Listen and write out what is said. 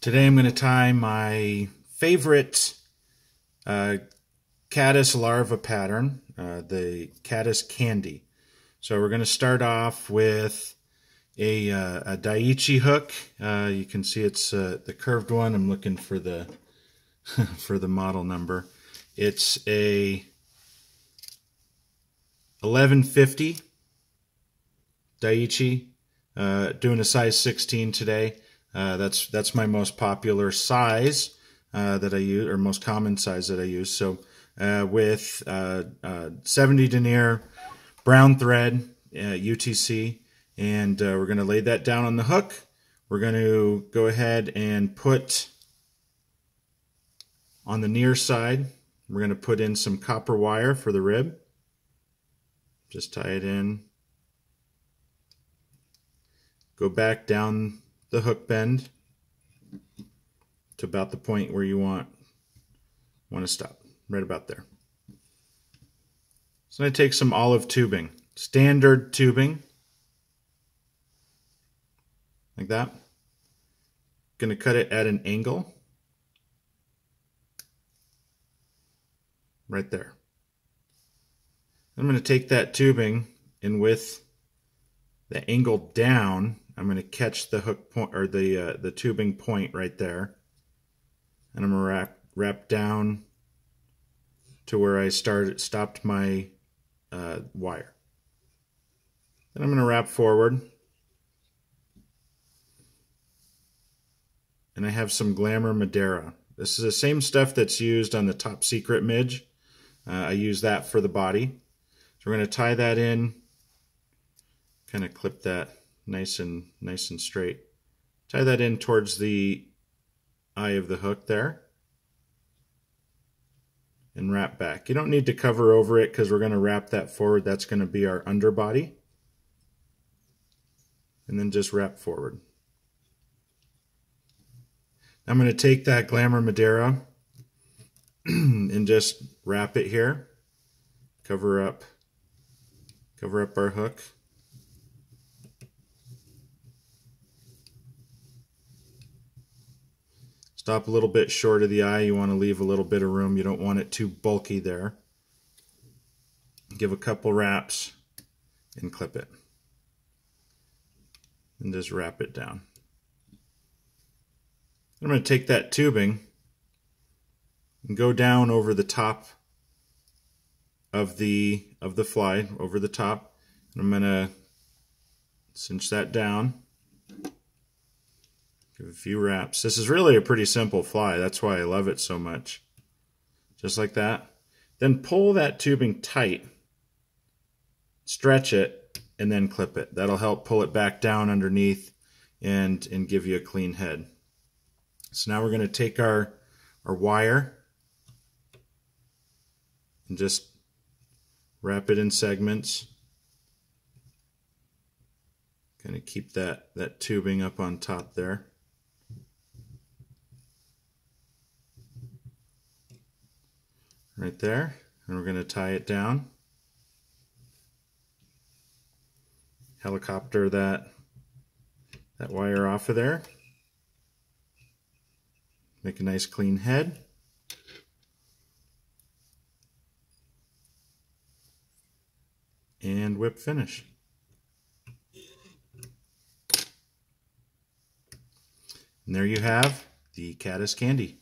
Today I'm going to tie my favorite caddis larva pattern, the Caddis Candy. So we're going to start off with a Daiichi hook. You can see it's the curved one. I'm looking for the for the model number. It's a 1150 Daiichi, doing a size 16 today. That's my most popular size that I use, or most common size that I use. So with 70 denier brown thread, UTC, and we're going to lay that down on the hook. We're going to go ahead and put on the near side, we're going to put in some copper wire for the rib. Just tie it in. Go back down the hook bend to about the point where you want to stop, right about there. So I take some olive tubing, standard tubing, like that. Going to cut it at an angle, right there. I'm going to take that tubing, and with the angle down, I'm going to catch the hook point, or the tubing point right there, and I'm going to wrap down to where I stopped my wire. Then I'm going to wrap forward, and I have some Glamour Madeira. This is the same stuff that's used on the Top Secret Midge. I use that for the body. So we're going to tie that in, kind of clip that nice and straight. Tie that in towards the eye of the hook there and wrap back. You don't need to cover over it because we're going to wrap that forward. That's going to be our underbody. And then just wrap forward. I'm going to take that Glamour Madeira and just wrap it here. Cover up our hook. Stop a little bit short of the eye. You want to leave a little bit of room. You don't want it too bulky there. Give a couple wraps and clip it. And just wrap it down. I'm going to take that tubing and go down over the top of the fly, over the top. And I'm going to cinch that down. Give a few wraps. This is really a pretty simple fly. That's why I love it so much. Just like that. Then pull that tubing tight, stretch it, and then clip it. That'll help pull it back down underneath and give you a clean head. So now we're going to take our wire and just wrap it in segments. Kind of keep that tubing up on top there. Right there, and we're going to tie it down. Helicopter that wire off of there. Make a nice clean head. And whip finish. And there you have the Caddis Candy.